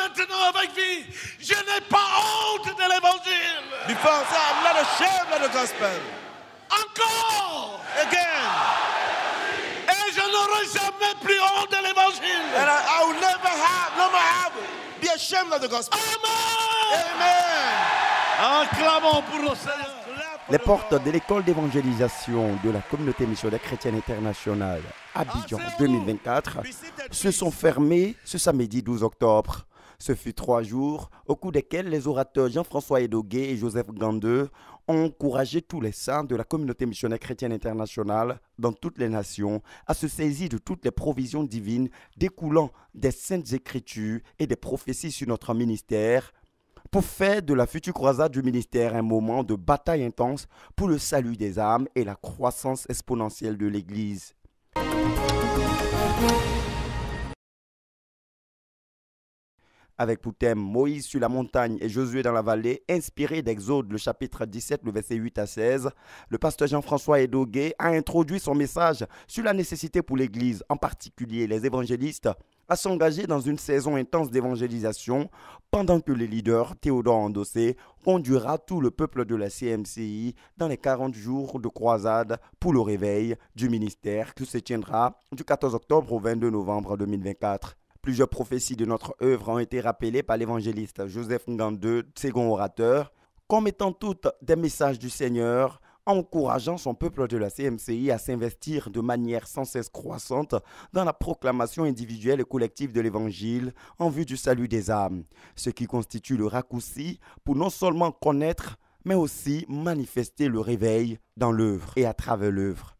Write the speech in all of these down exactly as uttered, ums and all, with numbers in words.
maintenant avec vie. Je n'ai pas honte de l'évangile. Because I'm not ashamed of the gospel. Encore. Again. Et je n'aurai jamais plus honte de l'évangile. And I, I will never have, never have, be ashamed of the gospel. Amen. Amen. Acclamons pour le Seigneur. Les portes de l'école d'évangélisation de la communauté missionnaire chrétienne internationale Abidjan deux mille vingt-quatre se sont fermées ce samedi douze octobre. Ce fut trois jours au cours desquels les orateurs Jean-François Edoguet et Joseph Ngandeux ont encouragé tous les saints de la communauté missionnaire chrétienne internationale dans toutes les nations à se saisir de toutes les provisions divines découlant des saintes écritures et des prophéties sur notre ministère, pour faire de la future croisade du ministère un moment de bataille intense pour le salut des âmes et la croissance exponentielle de l'Église. Avec pour thème Moïse sur la montagne et Josué dans la vallée, inspiré d'Exode, le chapitre dix-sept, le verset huit à seize, le pasteur Jean-François Edoguet a introduit son message sur la nécessité pour l'Église, en particulier les évangélistes, à s'engager dans une saison intense d'évangélisation pendant que le leader Théodore Andossé conduira tout le peuple de la C M C I dans les quarante jours de croisade pour le réveil du ministère qui se tiendra du quatorze octobre au vingt-deux novembre deux mille vingt-quatre. Plusieurs prophéties de notre œuvre ont été rappelées par l'évangéliste Joseph Ngandeux, second orateur, comme étant toutes des messages du Seigneur, encourageant son peuple de la C M C I à s'investir de manière sans cesse croissante dans la proclamation individuelle et collective de l'Évangile en vue du salut des âmes, ce qui constitue le raccourci pour non seulement connaître, mais aussi manifester le réveil dans l'œuvre et à travers l'œuvre.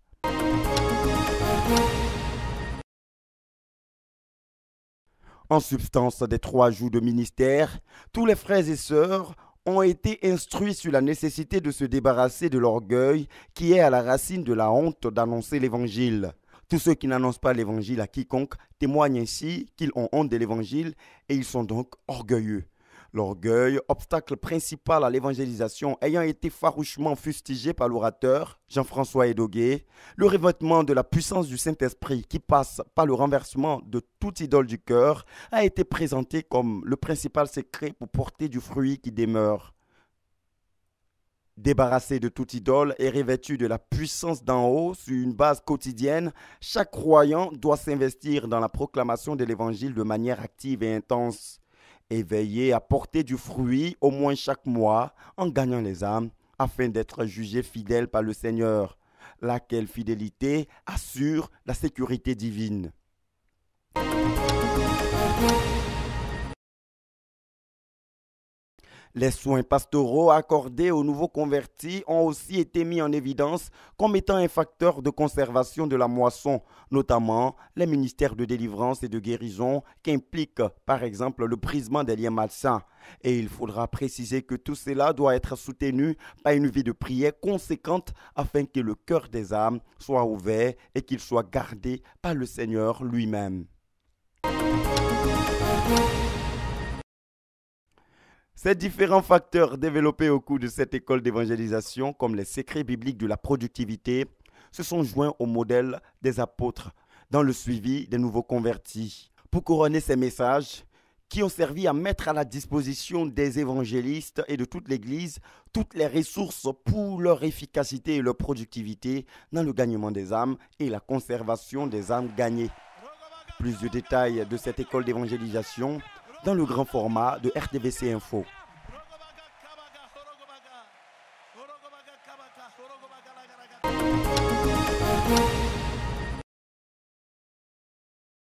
En substance des trois jours de ministère, tous les frères et sœurs ont été instruits sur la nécessité de se débarrasser de l'orgueil qui est à la racine de la honte d'annoncer l'Évangile. Tous ceux qui n'annoncent pas l'Évangile à quiconque témoignent ainsi qu'ils ont honte de l'Évangile et ils sont donc orgueilleux. L'orgueil, obstacle principal à l'évangélisation, ayant été farouchement fustigé par l'orateur Jean-François Edoguet, le revêtement de la puissance du Saint-Esprit qui passe par le renversement de toute idole du cœur a été présenté comme le principal secret pour porter du fruit qui demeure. Débarrassé de toute idole et revêtu de la puissance d'en haut sur une base quotidienne, chaque croyant doit s'investir dans la proclamation de l'Évangile de manière active et intense. Et veillez à porter du fruit au moins chaque mois en gagnant les âmes afin d'être jugé fidèle par le Seigneur, laquelle fidélité assure la sécurité divine. Les soins pastoraux accordés aux nouveaux convertis ont aussi été mis en évidence comme étant un facteur de conservation de la moisson, notamment les ministères de délivrance et de guérison qu'implique par exemple le brisement des liens malsains. Et il faudra préciser que tout cela doit être soutenu par une vie de prière conséquente afin que le cœur des âmes soit ouvert et qu'il soit gardé par le Seigneur lui-même. Ces différents facteurs développés au cours de cette école d'évangélisation, comme les secrets bibliques de la productivité, se sont joints au modèle des apôtres dans le suivi des nouveaux convertis. Pour couronner ces messages qui ont servi à mettre à la disposition des évangélistes et de toute l'Église toutes les ressources pour leur efficacité et leur productivité dans le gagnement des âmes et la conservation des âmes gagnées. Plus de détails de cette école d'évangélisation dans le grand format de R T V C Info.